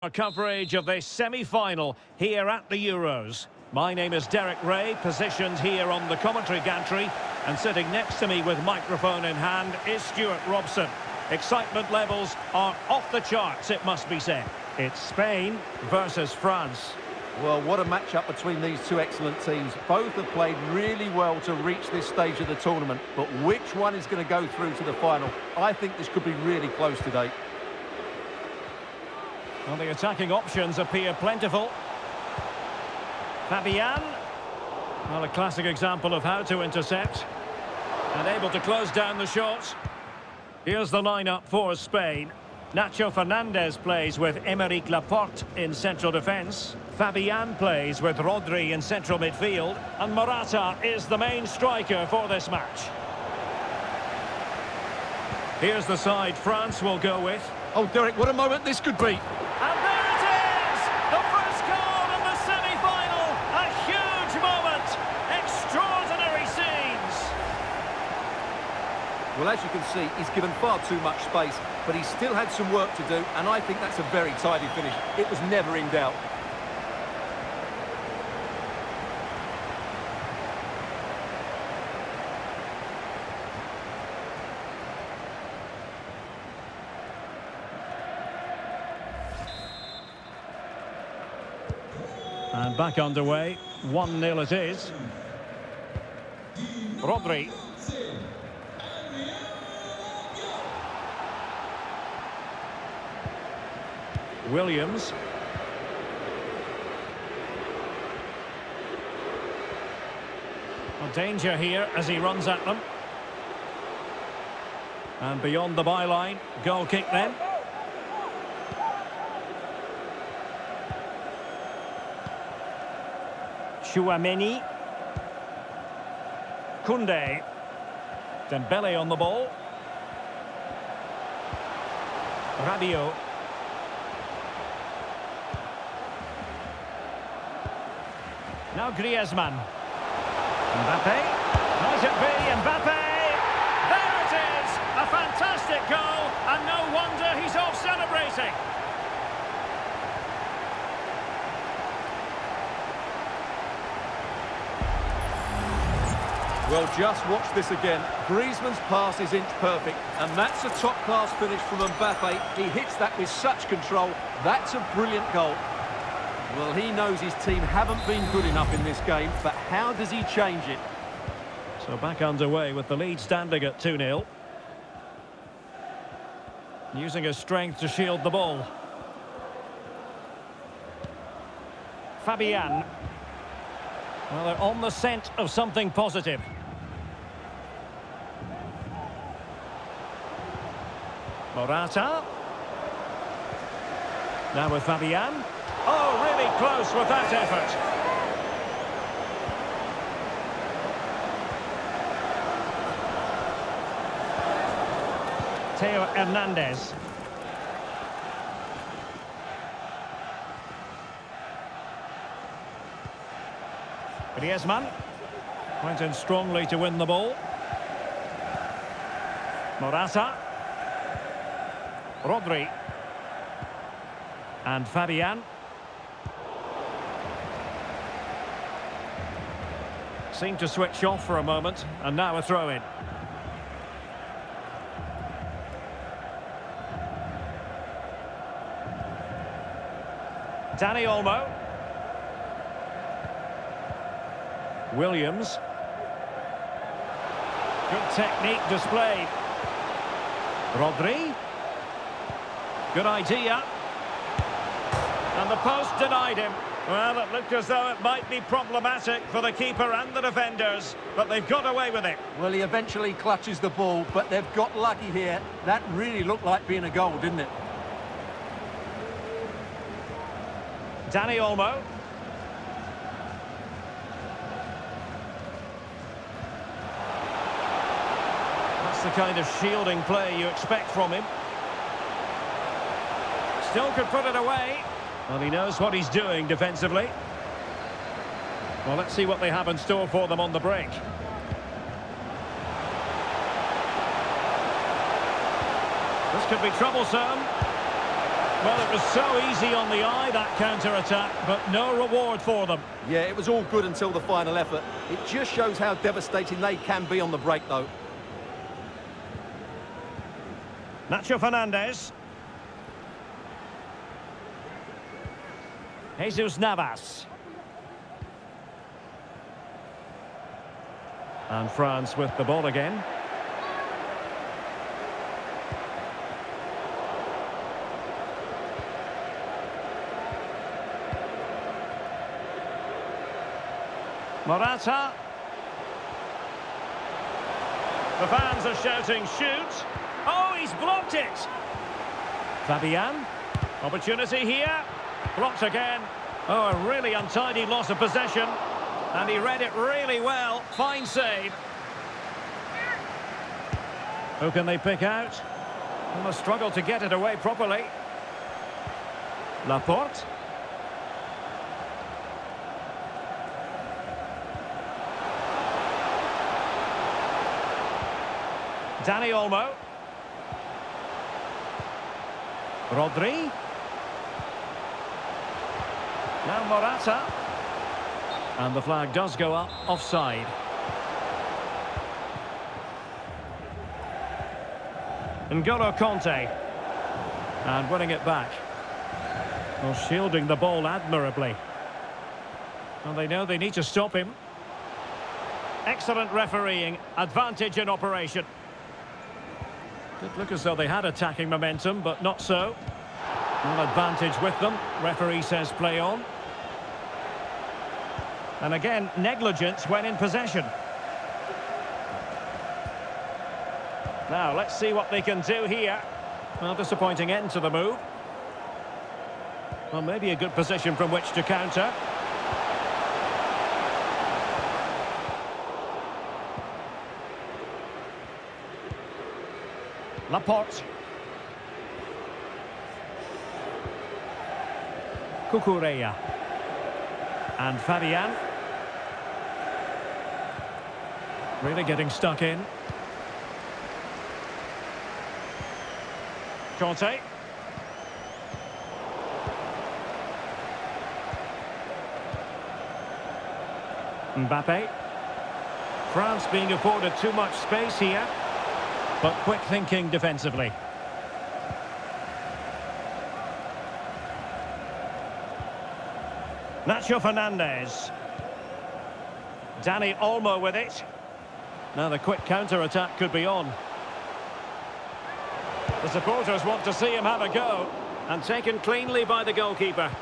Our coverage of this semi-final here at the Euros. My name is Derek Ray, positioned here on the commentary gantry, and sitting next to me with microphone in hand is Stuart Robson. Excitement levels are off the charts, it must be said. It's Spain versus France. Well, what a match-up between these two excellent teams. Both have played really well to reach this stage of the tournament, but which one is going to go through to the final? I think this could be really close today. Well, the attacking options appear plentiful. Fabian. Well, a classic example of how to intercept. And able to close down the shots. Here's the lineup for Spain. Nacho Fernandez plays with Aymeric Laporte in central defence. Fabian plays with Rodri in central midfield. And Morata is the main striker for this match. Here's the side France will go with. Oh, Derek, what a moment this could be. And there it is! The first goal in the semi-final! A huge moment! Extraordinary scenes! Well, as you can see, he's given far too much space, but he still had some work to do, and I think that's a very tidy finish. It was never in doubt. And back underway, 1-0 it is. Rodri. Williams. Well, danger here as he runs at them. And beyond the byline, goal kick then. Chuameni. Koundé. Dembele on the ball. Rabiot. Now Griezmann. Mbappe. Might it be Mbappe? There it is! A fantastic goal, and no wonder he's off celebrating. Well, just watch this again. Griezmann's pass is inch perfect, and that's a top-class finish from Mbappe. He hits that with such control. That's a brilliant goal. Well, he knows his team haven't been good enough in this game, but how does he change it? So back underway with the lead standing at 2-0. Using his strength to shield the ball. Fabian. Well, they're on the scent of something positive. Morata. Now with Fabian. Oh, really close with that effort. Theo Hernandez. Griezmann went in strongly to win the ball. Morata. Rodri. And Fabian. Seemed to switch off for a moment, and now a throw-in. Dani Olmo. Williams. Good technique displayed. Rodri. Good idea. And the post denied him. Well, it looked as though it might be problematic for the keeper and the defenders, but they've got away with it. Well, he eventually clutches the ball, but they've got lucky here. That really looked like being a goal, didn't it? Dani Olmo. The kind of shielding play you expect from him. Still could put it away. Well, he knows what he's doing defensively. Well, let's see what they have in store for them on the break. This could be troublesome. Well, it was so easy on the eye, that counter-attack, but no reward for them. Yeah, it was all good until the final effort. It just shows how devastating they can be on the break, though. Nacho Fernandez. Jesus Navas. And France with the ball again. Morata. The fans are shouting, shoot! Oh, he's blocked it! Fabian. Opportunity here. Blocked again. Oh, a really untidy loss of possession. And he read it really well. Fine save. Who can they pick out? They must struggle to get it away properly. Laporte. Dani Olmo. Rodri. Now Morata. And the flag does go up, offside. N'Golo Kanté. And winning it back. Well, shielding the ball admirably. And they know they need to stop him. Excellent refereeing, advantage in operation. Did look as though they had attacking momentum, but not so. No advantage with them. Referee says play on. And again, negligence when in possession. Now, let's see what they can do here. Well, disappointing end to the move. Well, maybe a good position from which to counter. Laporte. Cucurella. And Fabian. Really getting stuck in. Conte. Mbappe. France being afforded too much space here. But quick thinking defensively. Nacho Fernandez. Dani Olmo with it. Now the quick counter-attack could be on. The supporters want to see him have a go. And taken cleanly by the goalkeeper.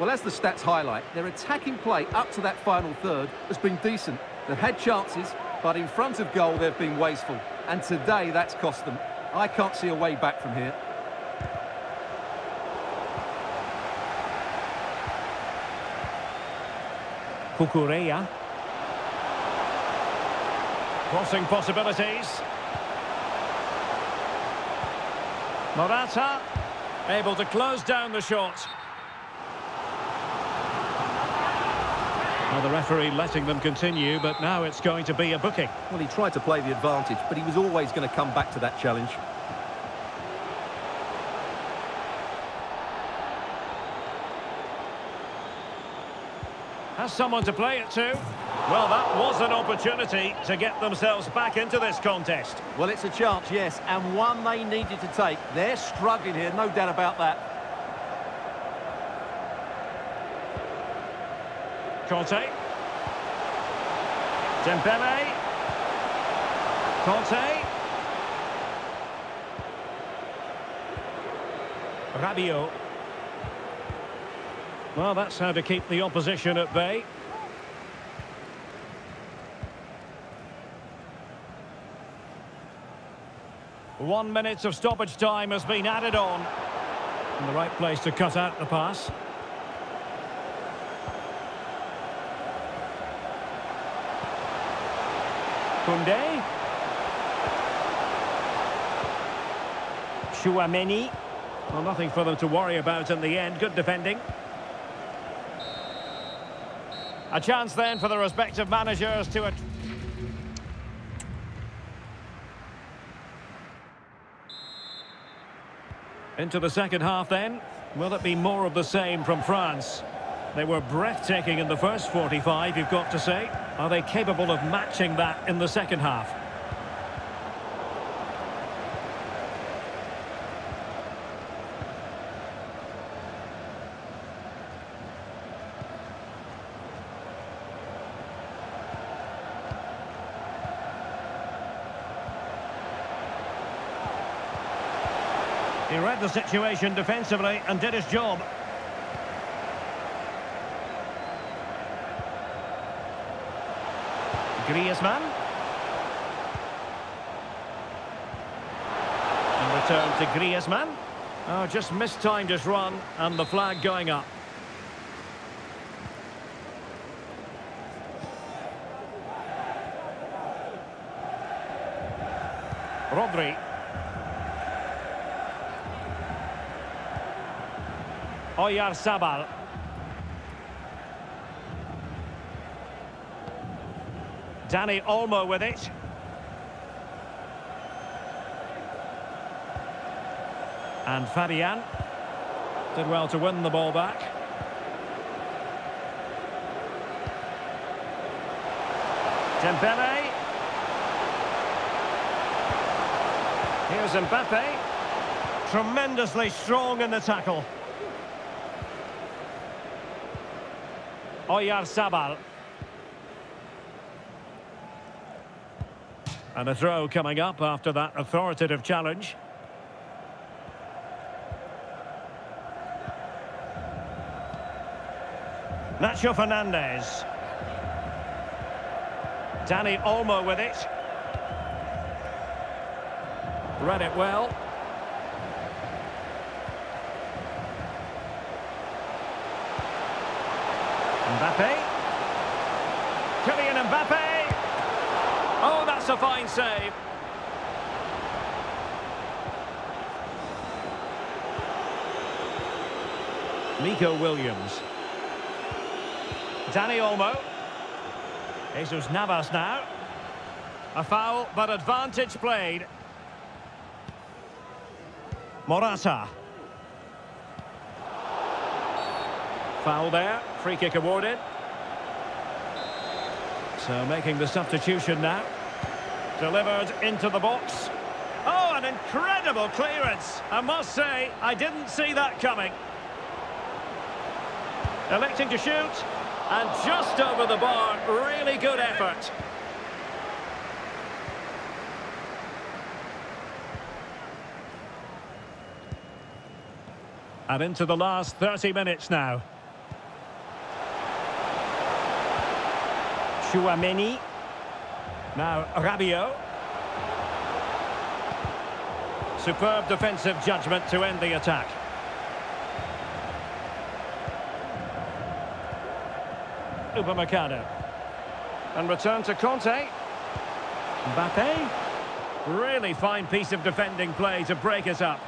Well, as the stats highlight, their attacking play up to that final third has been decent. They've had chances, but in front of goal, they've been wasteful. And today, that's cost them. I can't see a way back from here. Cucurella. Crossing possibilities. Morata. Able to close down the shot. Well, the referee letting them continue, but now it's going to be a booking. Well, he tried to play the advantage, but he was always going to come back to that challenge. Has someone to play it to. Well, that was an opportunity to get themselves back into this contest. Well, it's a chance, yes, and one they needed to take. They're struggling here, no doubt about that. Conte. Dembele. Conte. Rabiot. Well, that's how to keep the opposition at bay. One minute of stoppage time has been added on. In the right place to cut out the pass. Koundé. Chuameni. Well, nothing for them to worry about in the end. Good defending. A chance then for the respective managers to... Into the second half then. Will it be more of the same from France? They were breathtaking in the first 45, you've got to say. Are they capable of matching that in the second half? He read the situation defensively and did his job. Griezmann. And return to Griezmann. Oh, just mistimed his run and the flag going up. Rodri. Oyarzabal. Dani Olmo with it. And Fabian did well to win the ball back. Dembele. Here's Mbappe. Tremendously strong in the tackle. Oyarzabal. And a throw coming up after that authoritative challenge. Nacho Fernandez. Dani Olmo with it. Read it well. Mbappe. Kylian Mbappe. Oh, that's a fine save. Nico Williams. Dani Olmo. Jesus Navas now. A foul, but advantage played. Morata. Foul there, free kick awarded. So making the substitution now. Delivered into the box. Oh, an incredible clearance. I must say, I didn't see that coming. Electing to shoot. And just over the bar, really good effort. And into the last 30 minutes now. Chuameni. Now Rabiot. Superb defensive judgment to end the attack. Upamecano. And return to Conte. Mbappe. Really fine piece of defending play to break us up.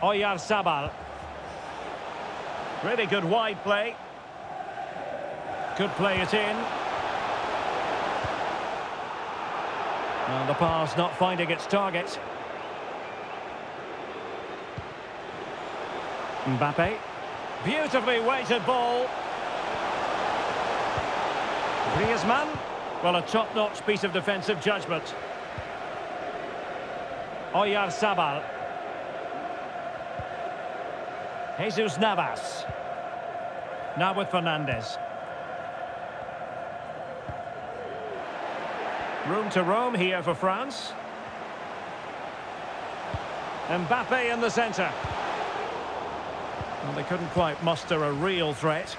Oyarzabal. Really good wide play. Could play it in. And the pass not finding its target. Mbappe. Beautifully weighted ball. Griezmann. Well, a top-notch piece of defensive judgment. Oyarzabal. Jesus Navas. Now with Fernandez. Room to roam here for France. Mbappe in the centre. Well, they couldn't quite muster a real threat.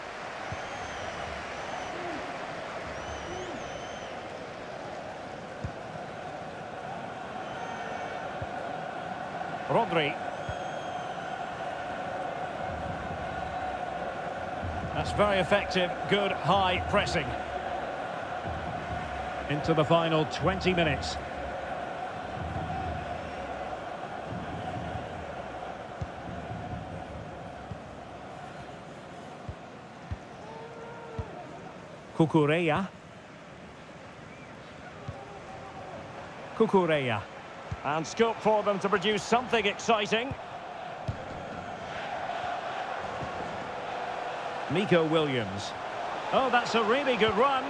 Rodri. That's very effective, good high pressing. Into the final 20 minutes. Cucurella. Cucurella. And scope for them to produce something exciting. Nico Williams. Oh, that's a really good run.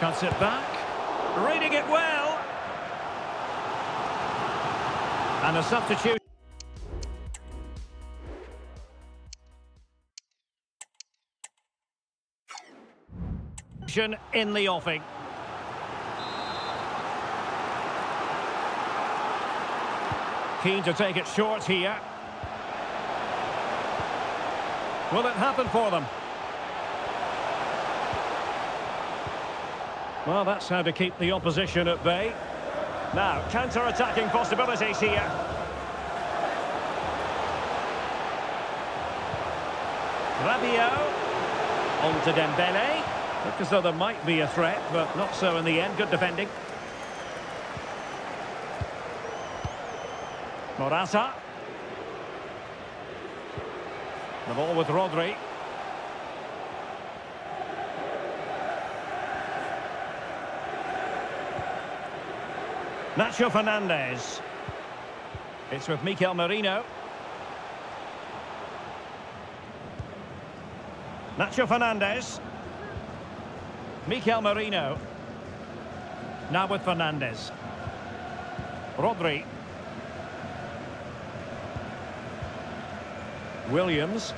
Cuts it back. Reading it well. And a substitute. In the offing. Keen to take it short here. Will it happen for them? Well, that's how to keep the opposition at bay. Now, counter-attacking possibilities here. Rabiot. On to Dembele. Looked as though there might be a threat, but not so in the end. Good defending. Morata. The ball with Rodri. Nacho Fernandez. It's with Mikel Merino. Nacho Fernandez. Mikel Merino. Now with Fernandez. Rodri. Williams.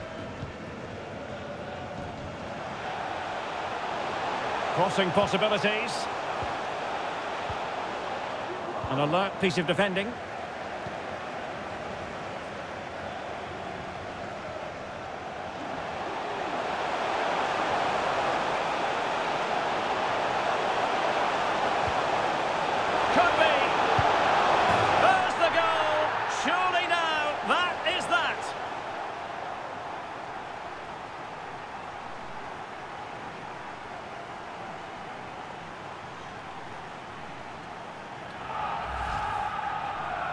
Crossing possibilities. An alert piece of defending. Could be. There's the goal. Surely now, that is that.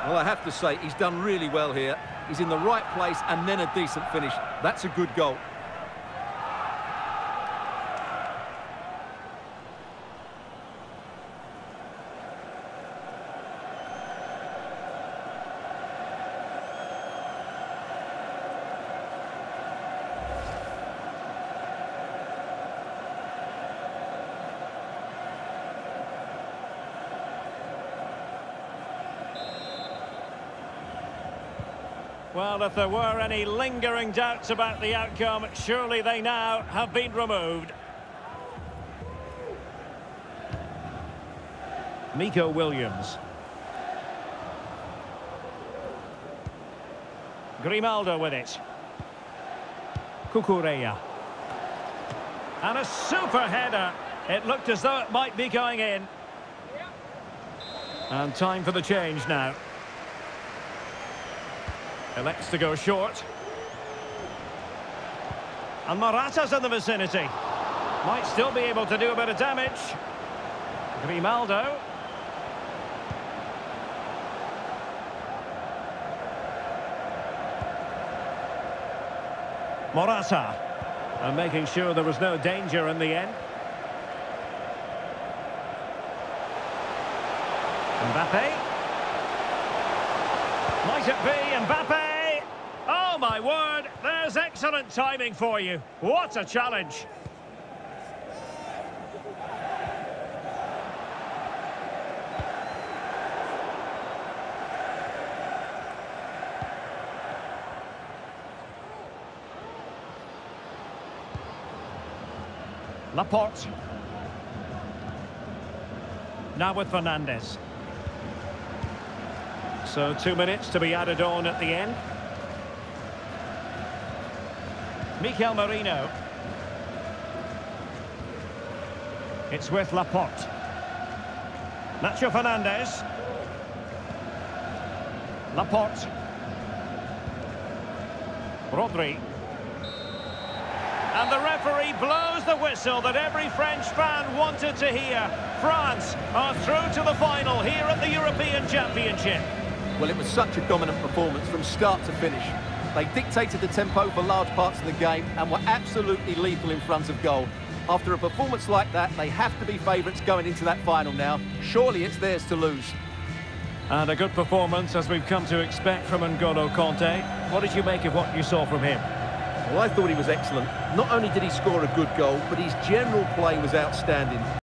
Well, I have to say, he's done really well here. He's in the right place and then a decent finish. That's a good goal. Well, if there were any lingering doubts about the outcome, surely they now have been removed. Mikko Williams. Grimaldo with it. Cucurella. And a super header. It looked as though it might be going in. And time for the change now. Elects to go short. And Morata's in the vicinity. Might still be able to do a bit of damage. Grimaldo. Morata. And making sure there was no danger in the end. Mbappe. Might it be Mbappe? Oh, my word, there's excellent timing for you. What a challenge. Laporte. Now with Fernandez. So 2 minutes to be added on at the end. Mikel Merino. It's with Laporte. Nacho Fernandez. Laporte. Rodri. And the referee blows the whistle that every French fan wanted to hear. France are through to the final here at the European Championship. Well, it was such a dominant performance from start to finish. They dictated the tempo for large parts of the game and were absolutely lethal in front of goal. After a performance like that, they have to be favourites going into that final now. Surely it's theirs to lose. And a good performance, as we've come to expect from N'Golo Kanté. What did you make of what you saw from him? Well, I thought he was excellent. Not only did he score a good goal, but his general play was outstanding.